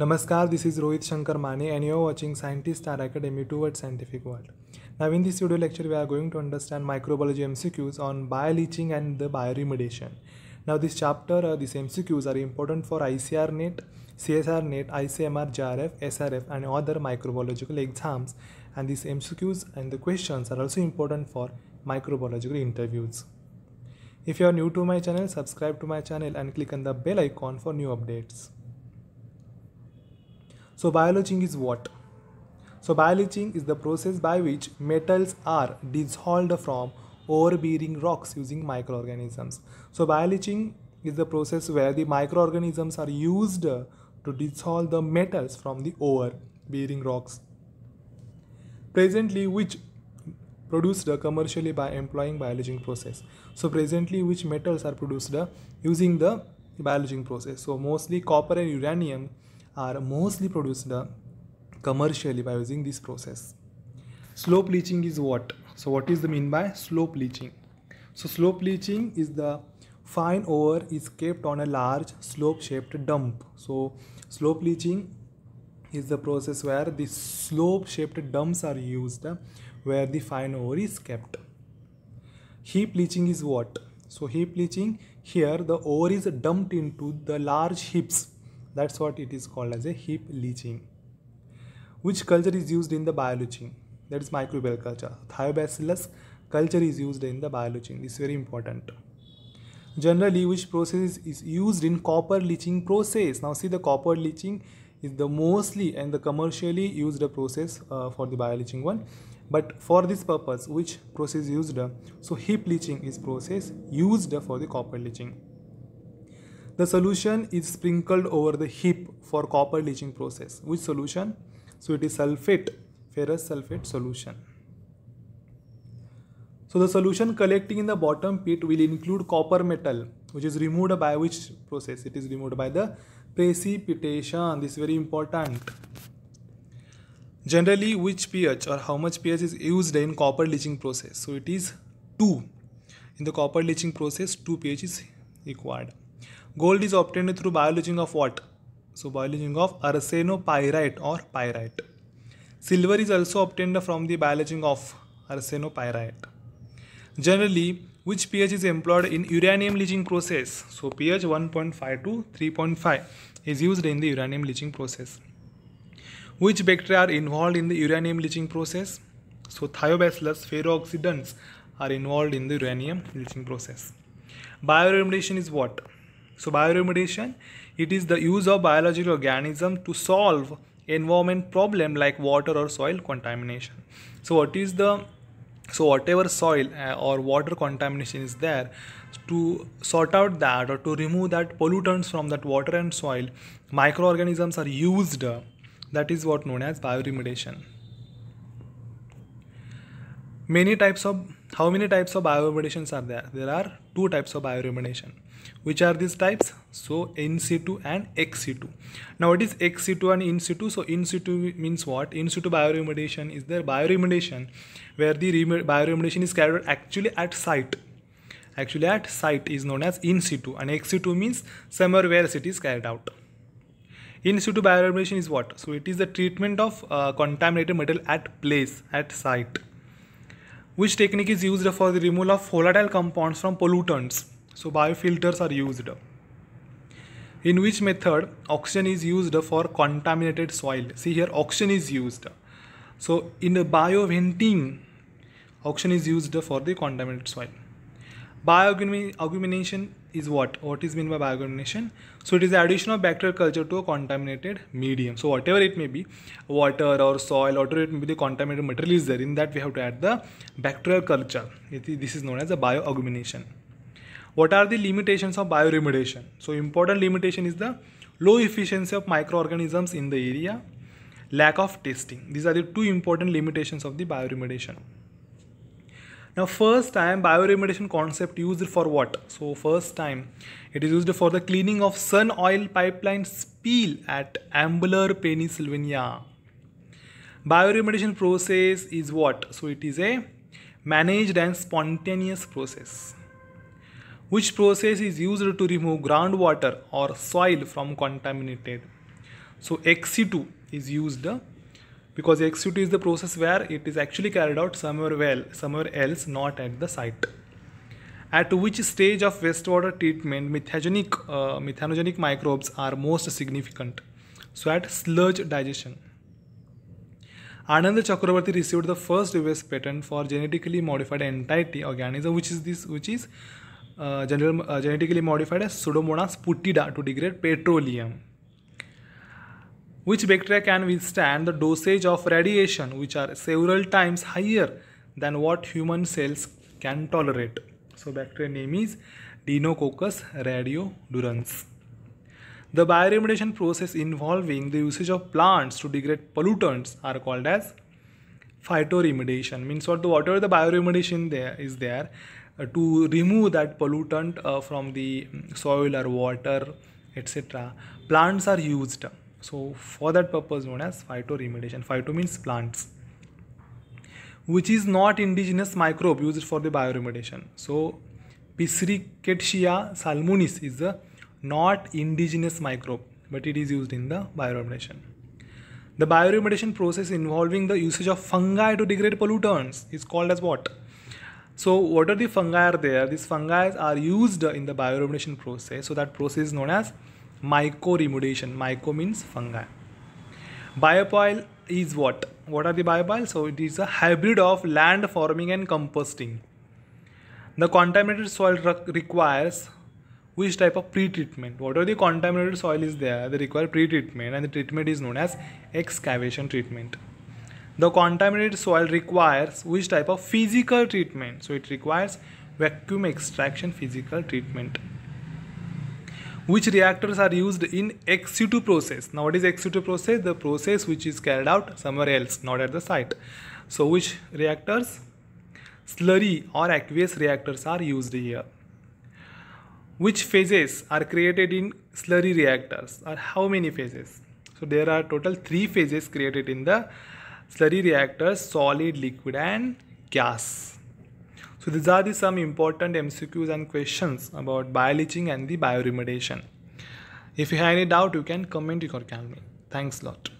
Namaskar, this is Rohit Shankar Mane and you are watching Scientist R Academy towards scientific world. Now in this video lecture we are going to understand microbiology MCQs on bioleaching and the bioremediation. Now this chapter, these MCQs are important for ICAR NET, CSIR NET, ICMR, JRF, SRF and other microbiological exams, and these MCQs and the questions are also important for microbiological interviews. If you are new to my channel, subscribe to my channel and click on the bell icon for new updates. So bioleaching is what? So bioleaching is the process by which metals are dissolved from overbearing rocks using microorganisms. So bioleaching is the process where the microorganisms are used to dissolve the metals from the overbearing rocks. Presently, which produced commercially by employing bioleaching process. So presently, which metals are produced using the bioleaching process? So mostly copper and uranium are mostly produced commercially by using this process. Slope leaching is what? So what is the mean by slope leaching? So slope leaching is the fine ore is kept on a large slope shaped dump. So slope leaching is the process where the slope shaped dumps are used where the fine ore is kept. Heap leaching is what? So heap leaching, here the ore is dumped into the large heaps. That's what it is called as a heap leaching. Which culture is used in the bioleaching? That is microbial culture. Thiobacillus culture is used in the bioleaching. This is very important. Generally, which process is used in copper leaching process? Now see, the copper leaching is the mostly and the commercially used process for the bioleaching one. But for this purpose, which process is used? So heap leaching is process used for the copper leaching. The solution is sprinkled over the heap for copper leaching process. Which solution? So it is sulfate, ferrous sulfate solution. So the solution collecting in the bottom pit will include copper metal, which is removed by which process? It is removed by the precipitation. This is very important. Generally, which pH or how much pH is used in copper leaching process? So it is 2. In the copper leaching process, 2 pH is required. Gold is obtained through bioleaching of what? So bioleaching of arsenopyrite or pyrite. Silver is also obtained from the bioleaching of arsenopyrite. Generally, which pH is employed in uranium leaching process? So pH 1.5 to 3.5 is used in the uranium leaching process. Which bacteria are involved in the uranium leaching process? So Thiobacillus ferrooxidans are involved in the uranium leaching process. Bioremediation is what? So bioremediation, it is the use of biological organism to solve environment problem like water or soil contamination. So whatever soil or water contamination is there, to sort out that or to remove that pollutants from that water and soil, microorganisms are used. That is what known as bioremediation. How many types of bioremediations are there? There are 2 types of bioremediation. Which are these types? So in situ and ex situ. Now what is ex situ and in situ? So in situ means what? In situ bioremediation is the bioremediation where the bioremediation is carried out actually at site. Actually at site is known as in situ, and ex situ means somewhere where it is carried out. In situ bioremediation is what? So it is the treatment of contaminated metal at place, at site. Which technique is used for the removal of volatile compounds from pollutants? So biofilters are used. In which method oxygen is used for contaminated soil? See, here oxygen is used. So in the bioventing, oxygen is used for the contaminated soil. Bioagglutination is what? What is meant by bioagglutination? So it is the addition of bacterial culture to a contaminated medium. So whatever it may be, water or soil, whatever it may be, the contaminated material is there. In that we have to add the bacterial culture. This is known as the bioagglutination. What are the limitations of bioremediation? So important limitation is the low efficiency of microorganisms in the area, lack of testing. These are the 2 important limitations of the bioremediation. Now first time bioremediation concept used for what? So first time it is used for the cleaning of sun oil pipeline spill at Ambler, Pennsylvania. Bioremediation process is what? So it is a managed and spontaneous process. Which process is used to remove groundwater or soil from contaminated? So X2 is used because X2 is the process where it is actually carried out somewhere else, not at the site. At which stage of wastewater treatment methanogenic microbes are most significant? So at sludge digestion. Anand Chakraborty received the first US patent for genetically modified entity organism, which is this, which is genetically modified as Pseudomonas putida to degrade petroleum. Which bacteria can withstand the dosage of radiation, which are several times higher than what human cells can tolerate? So bacteria name is Deinococcus radiodurans. The bioremediation process involving the usage of plants to degrade pollutants are called as phytoremediation. Means what, whatever the bioremediation there is to remove that pollutant from the soil or water, etc. Plants are used. So for that purpose known as phytoremediation. Phyto means plants. Which is not indigenous microbe used for the bioremediation. So Pseudomonas salmonea is the not indigenous microbe, but it is used in the bioremediation. The bioremediation process involving the usage of fungi to degrade pollutants is called as what? So what are the fungi are there? These fungi are used in the bioremediation process. So that process is known as mycoremediation. Myco means fungi. Biopoil is what? What are the biopoils? So it is a hybrid of land farming and composting. The contaminated soil requires which type of pre-treatment? Whatever the contaminated soil is there, they require pre-treatment, and the treatment is known as excavation treatment. The contaminated soil requires which type of physical treatment? So it requires vacuum extraction physical treatment. Which reactors are used in ex situ process? Now what is ex situ process? The process which is carried out somewhere else, not at the site. So which reactors? Slurry or aqueous reactors are used here. Which phases are created in slurry reactors, or how many phases? So there are total 3 phases created in the slurry reactors: solid, liquid and gas. So these are the some important MCQs and questions about bioleaching and the bioremediation. If you have any doubt, you can comment or call me. Thanks a lot.